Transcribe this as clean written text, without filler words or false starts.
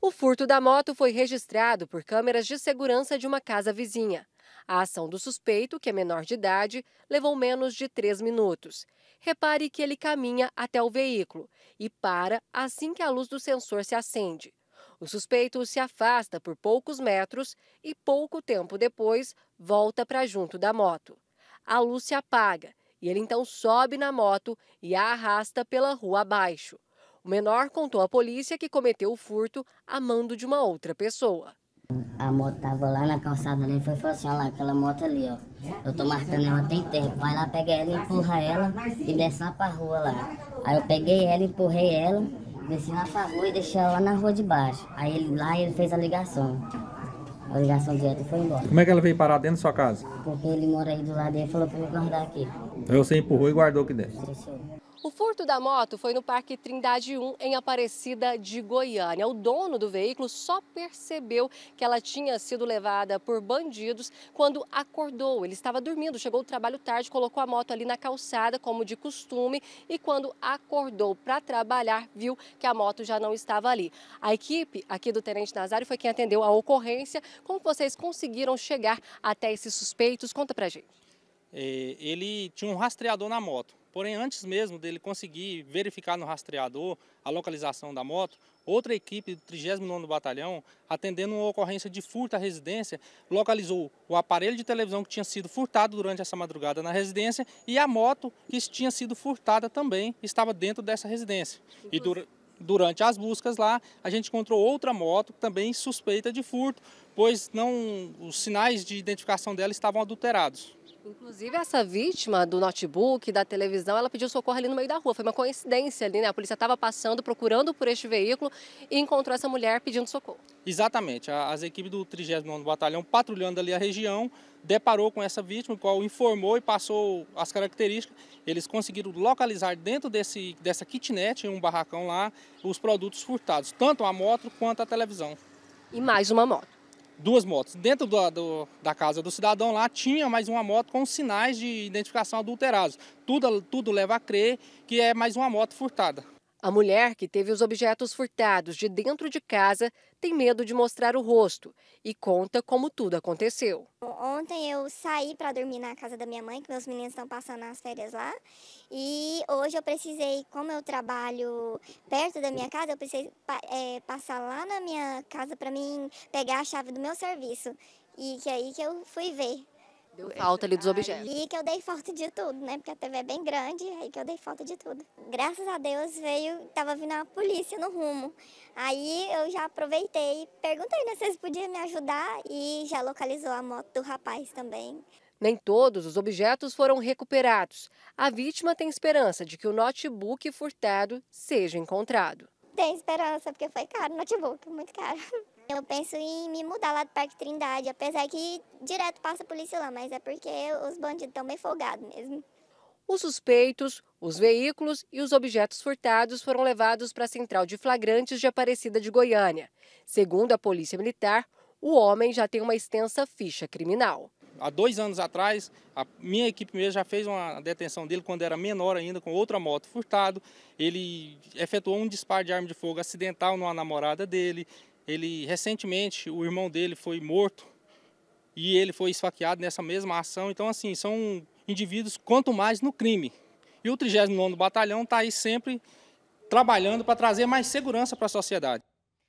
O furto da moto foi registrado por câmeras de segurança de uma casa vizinha. A ação do suspeito, que é menor de idade, levou menos de 3 minutos. Repare que ele caminha até o veículo e para assim que a luz do sensor se acende. O suspeito se afasta por poucos metros e pouco tempo depois volta para junto da moto. A luz se apaga e ele então sobe na moto e a arrasta pela rua abaixo. O menor contou à polícia que cometeu o furto a mando de uma outra pessoa. A moto estava lá na calçada ali, foi assim, ó lá, aquela moto ali, ó. Eu tô marcando ela tem tempo, vai lá, pega ela, empurra ela e desce lá pra rua lá. Aí eu peguei ela, empurrei ela, desci lá pra rua e deixei ela lá na rua de baixo. Aí ele fez a ligação. A ligação direta e foi embora. Como é que ela veio parar dentro da sua casa? Porque ele mora aí do lado dele e falou pra eu guardar aqui. Aí você empurrou e guardou aqui dentro? O furto da moto foi no Parque Trindade 1, em Aparecida de Goiânia. O dono do veículo só percebeu que ela tinha sido levada por bandidos quando acordou. Ele estava dormindo, chegou do trabalho tarde, colocou a moto ali na calçada, como de costume, e quando acordou para trabalhar, viu que a moto já não estava ali. A equipe aqui do Tenente Nazário foi quem atendeu a ocorrência. Como vocês conseguiram chegar até esses suspeitos? Conta pra gente. Ele tinha um rastreador na moto. Porém, antes mesmo dele conseguir verificar no rastreador a localização da moto, outra equipe do 39º Batalhão, atendendo uma ocorrência de furto à residência, localizou o aparelho de televisão que tinha sido furtado durante essa madrugada na residência e a moto que tinha sido furtada também estava dentro dessa residência. E durante as buscas lá, a gente encontrou outra moto também suspeita de furto, pois não, os sinais de identificação dela estavam adulterados. Inclusive, essa vítima do notebook, da televisão, ela pediu socorro ali no meio da rua. Foi uma coincidência ali, né? A polícia estava passando, procurando por este veículo e encontrou essa mulher pedindo socorro. Exatamente. As equipes do 39º Batalhão, patrulhando ali a região, deparou com essa vítima, o qual informou e passou as características. Eles conseguiram localizar dentro dessa kitnet, em um barracão lá, os produtos furtados, tanto a moto quanto a televisão. E mais uma moto. 2 motos. Dentro da casa do cidadão lá tinha mais uma moto com sinais de identificação adulterados. Tudo leva a crer que é mais uma moto furtada. A mulher que teve os objetos furtados de dentro de casa tem medo de mostrar o rosto e conta como tudo aconteceu. Ontem eu saí para dormir na casa da minha mãe, que meus meninos estão passando as férias lá. E hoje eu precisei, como eu trabalho perto da minha casa, eu precisei passar lá na minha casa para mim pegar a chave do meu serviço. E que aí que eu fui ver. Deu falta ali dos objetos. E que eu dei falta de tudo, né? Porque a TV é bem grande, aí que eu dei falta de tudo. Graças a Deus tava vindo a polícia no rumo. Aí eu já aproveitei e perguntei, né, se eles podiam me ajudar e já localizou a moto do rapaz também. Nem todos os objetos foram recuperados. A vítima tem esperança de que o notebook furtado seja encontrado. Tem esperança, porque foi caro o notebook, muito caro. Eu penso em me mudar lá do Parque Trindade, apesar que direto passa a polícia lá, mas é porque os bandidos estão bem folgados mesmo. Os suspeitos, os veículos e os objetos furtados foram levados para a Central de Flagrantes de Aparecida de Goiânia. Segundo a Polícia Militar, o homem já tem uma extensa ficha criminal. Há 2 anos atrás, a minha equipe mesmo já fez uma detenção dele quando era menor ainda, com outra moto furtada. Ele efetuou um disparo de arma de fogo acidental numa namorada dele. Ele, recentemente, o irmão dele foi morto e ele foi esfaqueado nessa mesma ação. Então, assim, são indivíduos quanto mais no crime. E o 39º Batalhão está aí sempre trabalhando para trazer mais segurança para a sociedade.